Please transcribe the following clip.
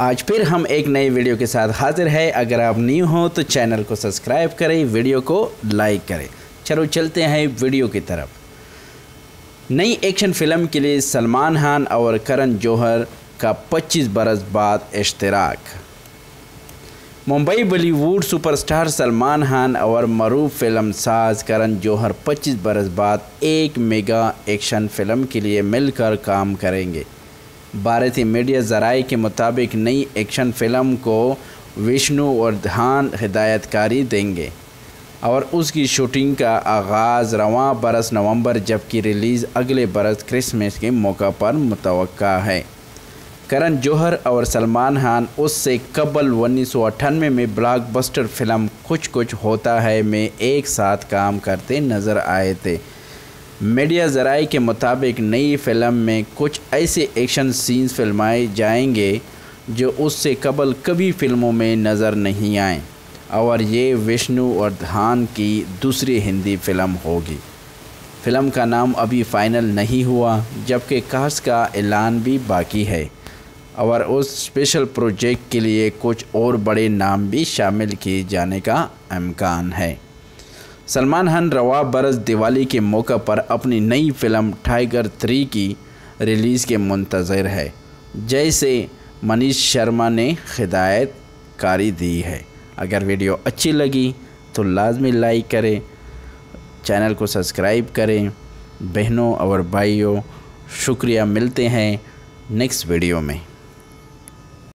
आज फिर हम एक नए वीडियो के साथ हाजिर है। अगर आप न्यू हो तो चैनल को सब्सक्राइब करें, वीडियो को लाइक करें। चलो चलते हैं वीडियो की तरफ। नई एक्शन फिल्म के लिए सलमान खान और करण जौहर का 25 बरस बाद इश्तराक। मुंबई बॉलीवुड सुपरस्टार सलमान खान और मरूफ फिल्म साज करण जौहर 25 बरस बाद एक मेगा एक्शन फिल्म के लिए मिलकर काम करेंगे। भारतीय मीडिया ज़राए के मुताबिक नई एक्शन फ़िल्म को विष्णु वर्धन हिदायतकारी देंगे और उसकी शूटिंग का आगाज़ रवां बरस नवंबर जबकि रिलीज़ अगले बरस क्रिसमस के मौका पर मुतवक्का है। करण जौहर और सलमान खान उससे कबल 1998 में ब्लॉकबस्टर फिल्म कुछ कुछ होता है में एक साथ काम करते नज़र आए थे। मीडिया ज़राए के मुताबिक नई फ़िल्म में कुछ ऐसे एक्शन सीन्स फिल्माए जाएंगे जो उससे कबल कभी फ़िल्मों में नज़र नहीं आए और ये विष्णु वर्धन की दूसरी हिंदी फिल्म होगी। फ़िल्म का नाम अभी फ़ाइनल नहीं हुआ जबकि कास्ट का ऐलान भी बाकी है और उस स्पेशल प्रोजेक्ट के लिए कुछ और बड़े नाम भी शामिल किए जाने का इम्कान है। सलमान खान रवा बरस दिवाली के मौके पर अपनी नई फिल्म टाइगर 3 की रिलीज़ के मुंतज़र है, जैसे मनीष शर्मा ने हिदायत कारी दी है। अगर वीडियो अच्छी लगी तो लाजमी लाइक करें, चैनल को सब्सक्राइब करें। बहनों और भाइयों शुक्रिया, मिलते हैं नेक्स्ट वीडियो में।